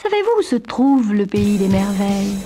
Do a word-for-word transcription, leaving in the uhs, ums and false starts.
Savez-vous où se trouve le pays des merveilles ?